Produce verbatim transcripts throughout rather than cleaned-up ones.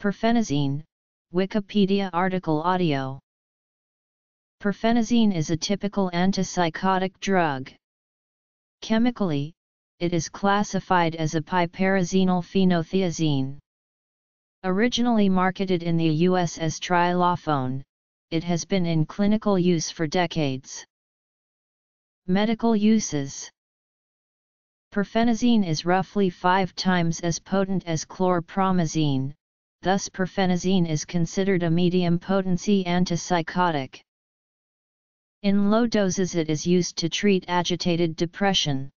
Perphenazine, Wikipedia article audio. Perphenazine is a typical antipsychotic drug. Chemically, it is classified as a piperazinyl phenothiazine. Originally marketed in the U S as Trilafon, it has been in clinical use for decades. Medical uses. Perphenazine is roughly five times as potent as chlorpromazine, thus perphenazine is considered a medium-potency antipsychotic. In low doses it is used to treat agitated depression.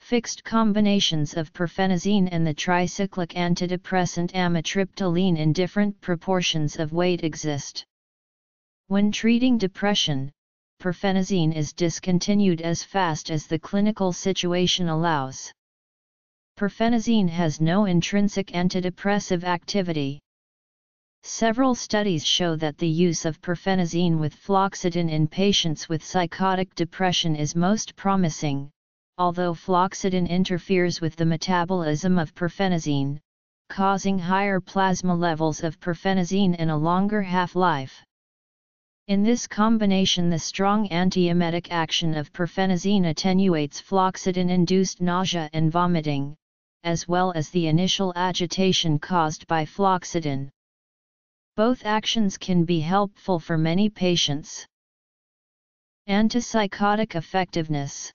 Fixed combinations of perphenazine and the tricyclic antidepressant amitriptyline in different proportions of weight exist. When treating depression, perphenazine is discontinued as fast as the clinical situation allows. Perphenazine has no intrinsic antidepressive activity. Several studies show that the use of perphenazine with fluoxetine in patients with psychotic depression is most promising, although fluoxetine interferes with the metabolism of perphenazine, causing higher plasma levels of perphenazine and a longer half-life. In this combination, the strong antiemetic action of perphenazine attenuates fluoxetine-induced nausea and vomiting, as well as the initial agitation caused by fluoxetine. Both actions can be helpful for many patients. Antipsychotic effectiveness.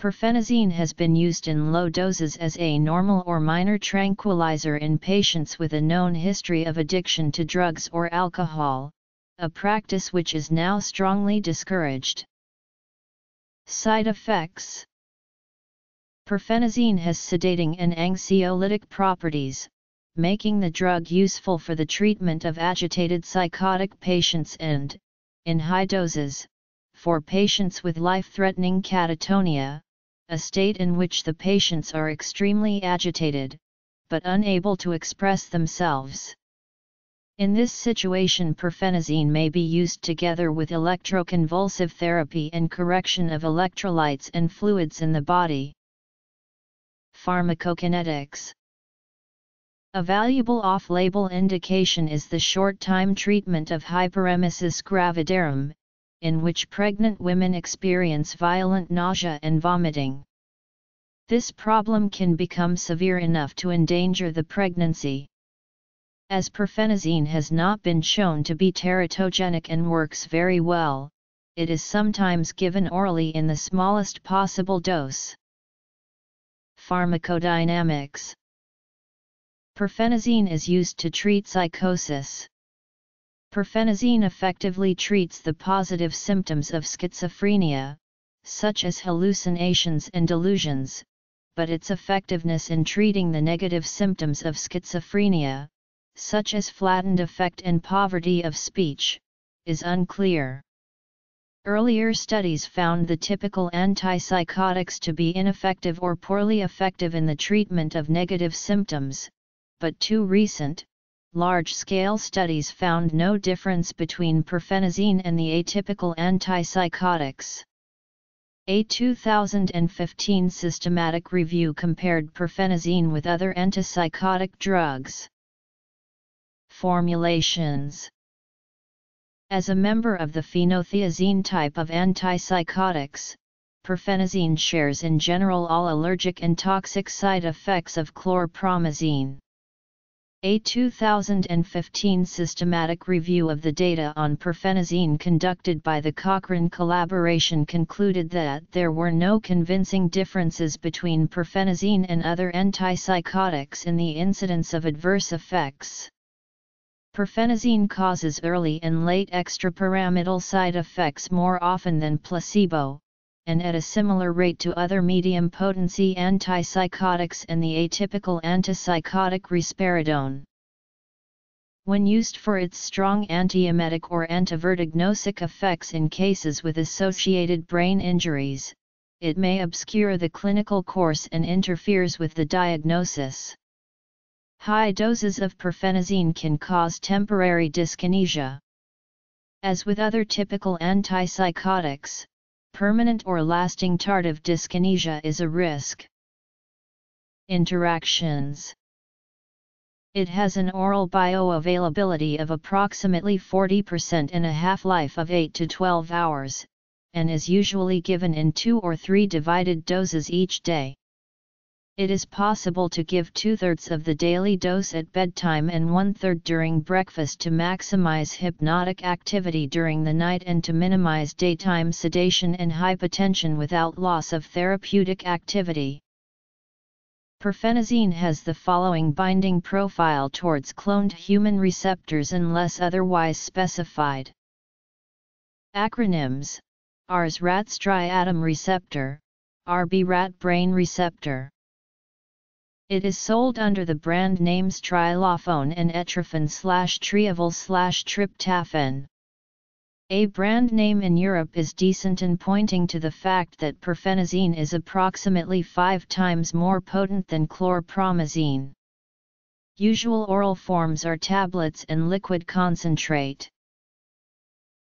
Perphenazine has been used in low doses as a normal or minor tranquilizer in patients with a known history of addiction to drugs or alcohol, a practice which is now strongly discouraged. Side effects. Perphenazine has sedating and anxiolytic properties, making the drug useful for the treatment of agitated psychotic patients and, in high doses, for patients with life-threatening catatonia, a state in which the patients are extremely agitated, but unable to express themselves. In this situation, perphenazine may be used together with electroconvulsive therapy and correction of electrolytes and fluids in the body. Pharmacokinetics. A valuable off-label indication is the short-time treatment of hyperemesis gravidarum, in which pregnant women experience violent nausea and vomiting. This problem can become severe enough to endanger the pregnancy. As perphenazine has not been shown to be teratogenic and works very well, it is sometimes given orally in the smallest possible dose. Pharmacodynamics. Perphenazine is used to treat psychosis. Perphenazine effectively treats the positive symptoms of schizophrenia, such as hallucinations and delusions, but its effectiveness in treating the negative symptoms of schizophrenia, such as flattened affect and poverty of speech, is unclear. Earlier studies found the typical antipsychotics to be ineffective or poorly effective in the treatment of negative symptoms, but two recent, large-scale studies found no difference between perphenazine and the atypical antipsychotics. A two thousand fifteen systematic review compared perphenazine with other antipsychotic drugs. Formulations. As a member of the phenothiazine type of antipsychotics, perphenazine shares in general all allergic and toxic side effects of chlorpromazine. A two thousand fifteen systematic review of the data on perphenazine conducted by the Cochrane Collaboration concluded that there were no convincing differences between perphenazine and other antipsychotics in the incidence of adverse effects. Perphenazine causes early and late extrapyramidal side effects more often than placebo, and at a similar rate to other medium-potency antipsychotics and the atypical antipsychotic risperidone. When used for its strong antiemetic or antivertignosic effects in cases with associated brain injuries, it may obscure the clinical course and interferes with the diagnosis. High doses of perphenazine can cause temporary dyskinesia. As with other typical antipsychotics, permanent or lasting tardive dyskinesia is a risk. Interactions. It has an oral bioavailability of approximately forty percent and a half-life of eight to twelve hours, and is usually given in two or three divided doses each day. It is possible to give two-thirds of the daily dose at bedtime and one-third during breakfast to maximize hypnotic activity during the night and to minimize daytime sedation and hypotension without loss of therapeutic activity. Perphenazine has the following binding profile towards cloned human receptors unless otherwise specified. Acronyms: R's rat striatum receptor, R B rat brain receptor. It is sold under the brand names Trilafon and Etrafon slash Triaval slash Triptafen. A brand name in Europe is decent in pointing to the fact that perphenazine is approximately five times more potent than chlorpromazine. Usual oral forms are tablets and liquid concentrate.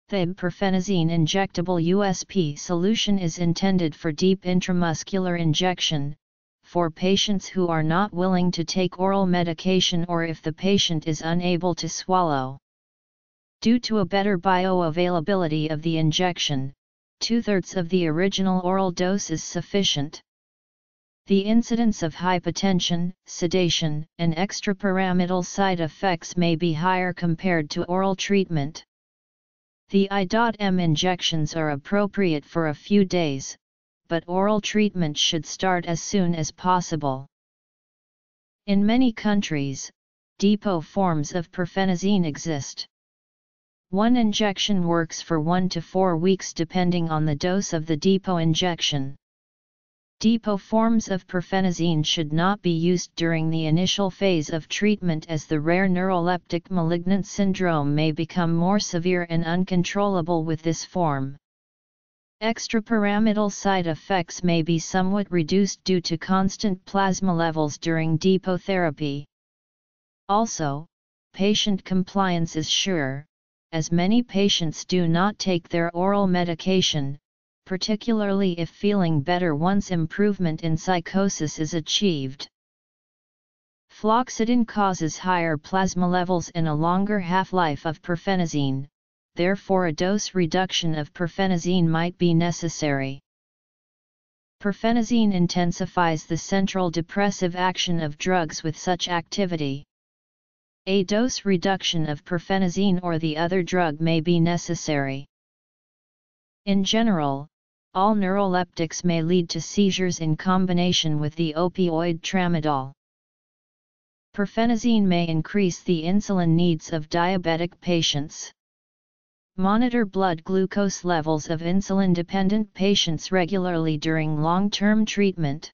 The perphenazine injectable U S P solution is intended for deep intramuscular injection, for patients who are not willing to take oral medication or if the patient is unable to swallow. Due to a better bioavailability of the injection, two-thirds of the original oral dose is sufficient. The incidence of hypotension, sedation, and extrapyramidal side effects may be higher compared to oral treatment. The I M injections are appropriate for a few days, but oral treatment should start as soon as possible. In many countries, depot forms of perphenazine exist. One injection works for one to four weeks depending on the dose of the depot injection. Depot forms of perphenazine should not be used during the initial phase of treatment as the rare neuroleptic malignant syndrome may become more severe and uncontrollable with this form. Extrapyramidal side effects may be somewhat reduced due to constant plasma levels during depot therapy. Also, patient compliance is sure, as many patients do not take their oral medication, particularly if feeling better once improvement in psychosis is achieved. Fluoxetine causes higher plasma levels and a longer half-life of perphenazine, therefore a dose reduction of perphenazine might be necessary. Perphenazine intensifies the central depressive action of drugs with such activity. A dose reduction of perphenazine or the other drug may be necessary. In general, all neuroleptics may lead to seizures in combination with the opioid tramadol. Perphenazine may increase the insulin needs of diabetic patients. Monitor blood glucose levels of insulin-dependent patients regularly during long-term treatment.